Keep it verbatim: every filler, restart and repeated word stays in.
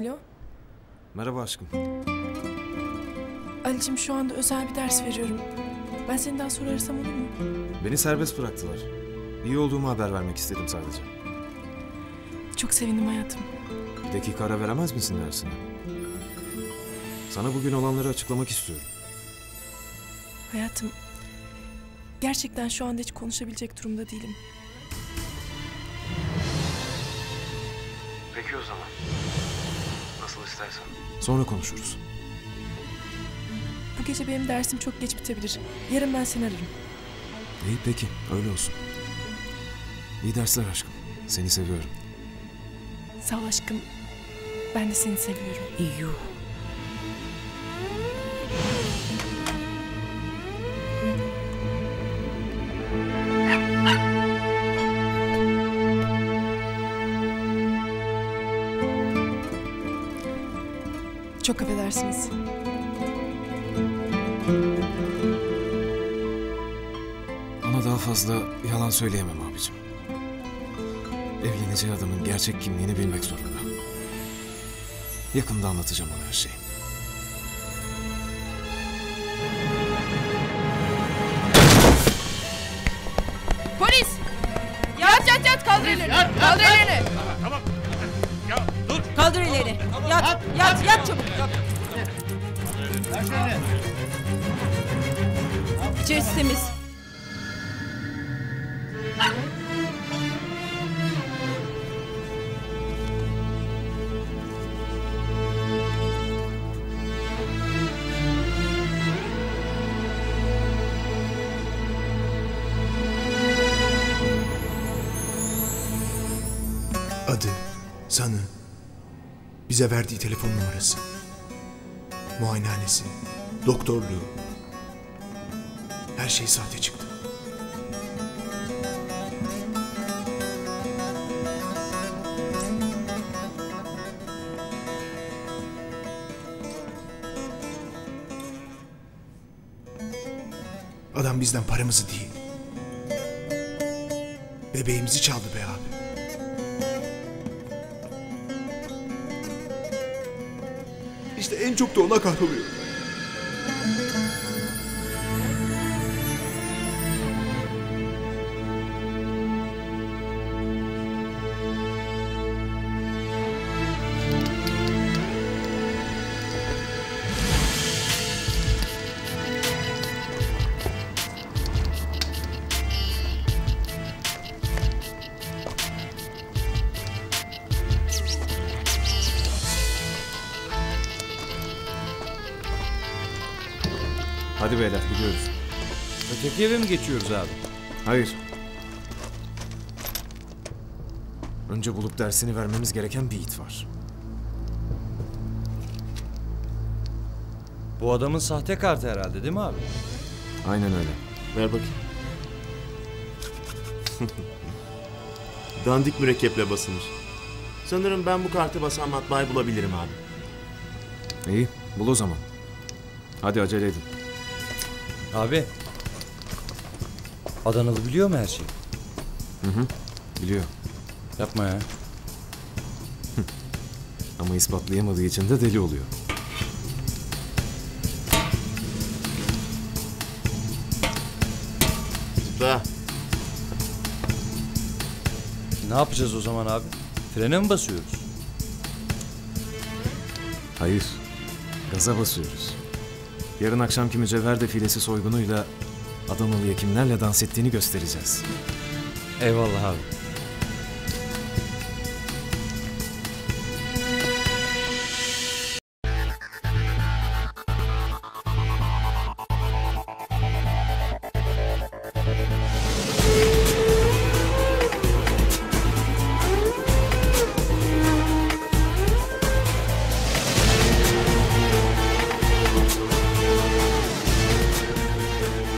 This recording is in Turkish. Alo. Merhaba aşkım. Ali'cim şu anda özel bir ders veriyorum. Ben seni daha sonra arasam olur mu? Beni serbest bıraktılar. İyi olduğumu haber vermek istedim sadece. Çok sevindim hayatım. Bir dakika ara veremez misin dersine? Sana bugün olanları açıklamak istiyorum. Hayatım, gerçekten şu anda hiç konuşabilecek durumda değilim. Peki o zaman. Nasıl istersen. Sonra konuşuruz. Bu gece benim dersim çok geç bitebilir. Yarın ben seni ararım. İyi peki, öyle olsun. İyi dersler aşkım. Seni seviyorum. Sağ ol aşkım. Ben de seni seviyorum. İyi. Çok affedersiniz. Ama daha fazla yalan söyleyemem abicim. Evleneceği adamın gerçek kimliğini bilmek zorunda. Yakında anlatacağım ona her şeyi. Polis! Yat yat yat, kaldır elini. Kaldır elini. Tamam. Ya dur. Kaldır elini. Yat yat yat çabuk. İçerisi temiz. Adı, sanı, bize verdiği telefon numarası, muayenehanesi, doktorluğu, her şey sahte çıktı. Adam bizden paramızı değil, bebeğimizi çaldı be abi. İşte en çok da ona kahroluyor. Hadi beyler gidiyoruz. Öteki eve mi geçiyoruz abi? Hayır. Önce bulup dersini vermemiz gereken bir it var. Bu adamın sahte kartı herhalde değil mi abi? Aynen öyle. Ver bakayım. Dandik mürekkeple basılmış. Sanırım ben bu kartı basan matbaayı bulabilirim abi. İyi, bul o zaman. Hadi acele edin. Abi, Adanalı biliyor mu her şeyi? Hı hı, biliyor. Yapma ya. Ama ispatlayamadığı için de deli oluyor. Tuba. Ne yapacağız o zaman abi? Frene mi basıyoruz? Hayır, gaza basıyoruz. Yarın akşamki mücevher defilesi soygunuyla Adanalı'ya kimlerle dans ettiğini göstereceğiz. Eyvallah abi.